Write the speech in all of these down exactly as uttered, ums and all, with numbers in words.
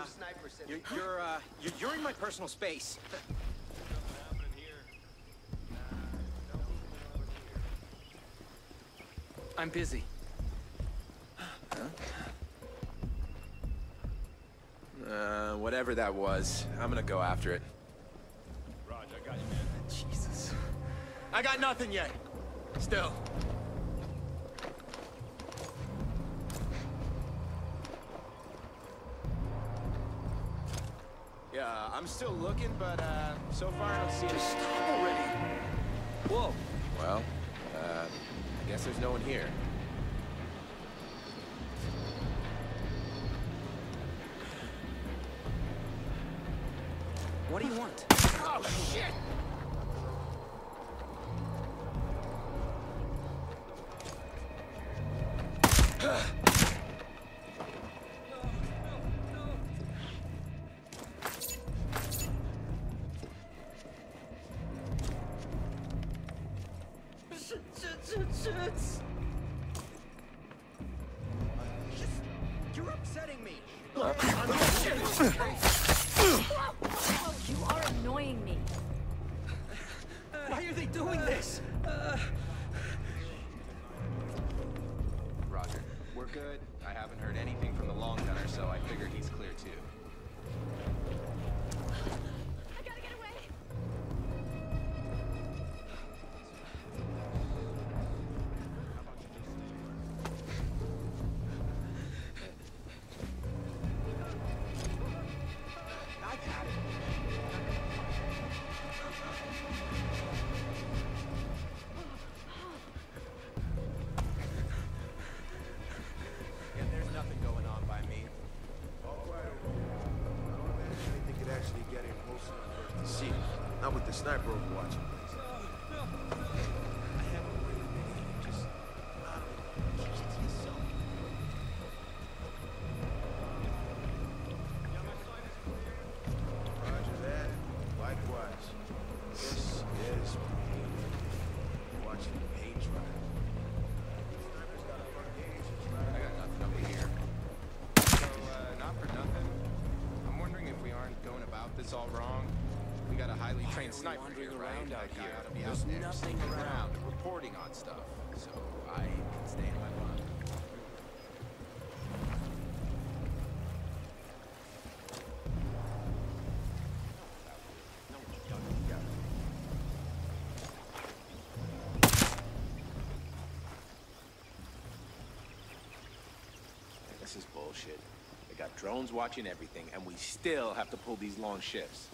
uh, you're you're, uh, you're you're in my personal space. I'm busy. Huh? Uh, whatever that was, I'm gonna go after it. Roger, I got you, man. Jesus. I got nothing yet. Still. Yeah, I'm still looking, but uh, so far I don't see it. Stop already. Whoa. Well, uh. I guess there's no one here. What do you want? Oh, shit! You're upsetting me. You are annoying me. Why are they doing this? Roger, we're good. I haven't heard anything from the long gunner, so I figure he's clear too. Not with the sniper over watching. No, no, no. I have a way of making you just not keep it to yourself. Yeah, my flight is clear. Roger that. Likewise. This is watching the page run. I got nothing over here. So, uh, not for nothing. I'm wondering if we aren't going about this all wrong. We got a highly trained sniper here, right? Around out here. Out be There's out there, nothing around. around, reporting on stuff, so I can stay in my mind. This is bullshit. They got drones watching everything, and we still have to pull these long shifts.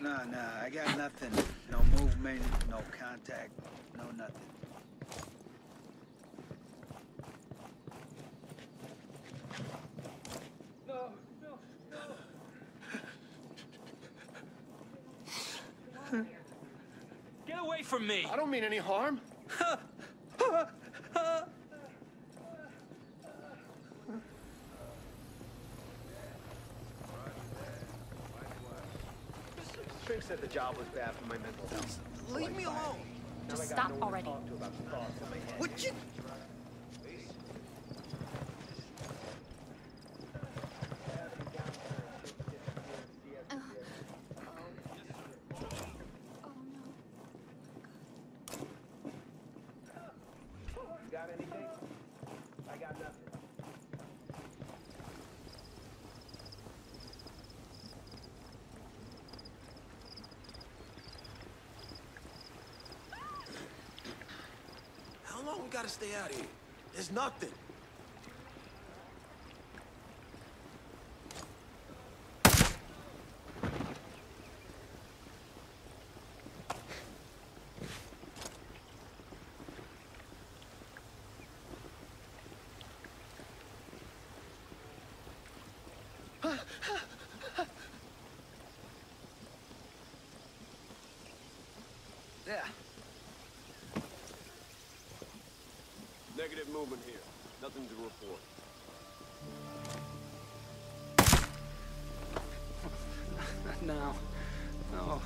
Nah, nah, I got nothing. No movement, no contact, no nothing. No, no, no. Get away from me! I don't mean any harm. Trink said the job was bad for my mental health. Leave me alone. Just stop already. Would you? Got anything? I got nothing. We gotta stay out of here. There's nothing. Yeah. Negative movement here. Nothing to report. Not now. No.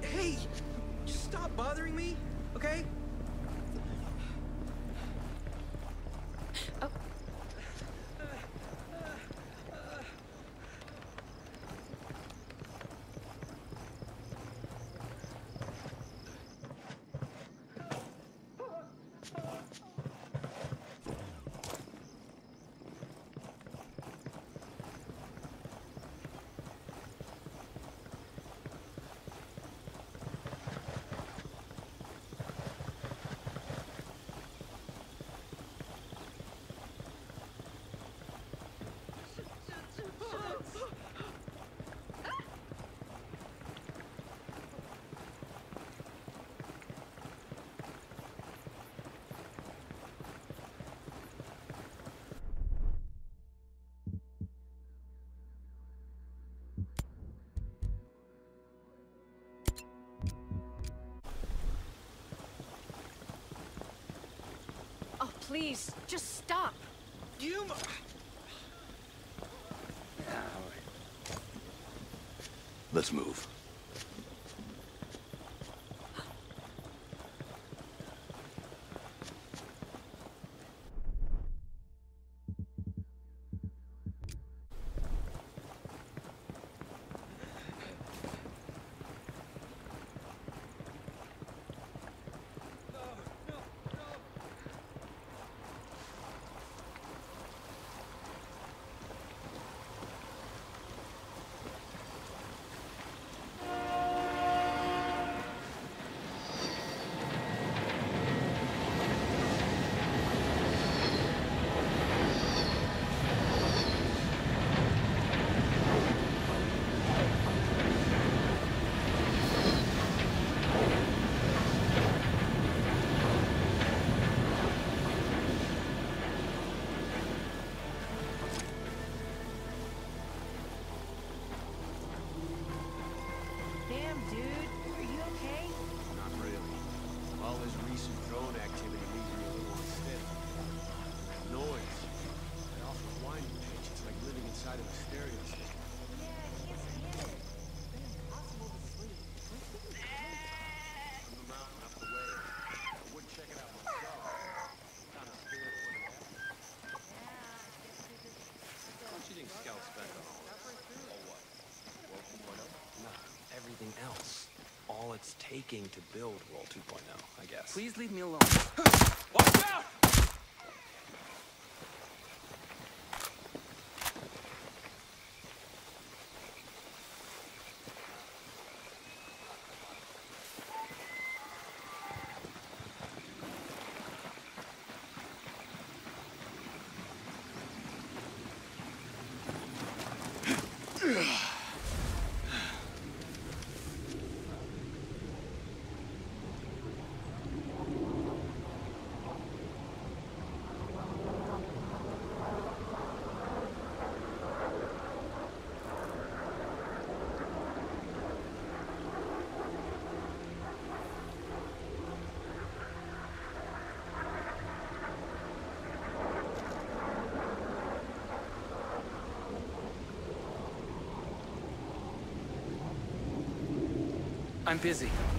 Hey, just stop bothering me, okay? Oh. Please, just stop. You... Let's move. Else. All it's taking to build World two point oh, I guess. Please leave me alone. Watch out! I'm busy.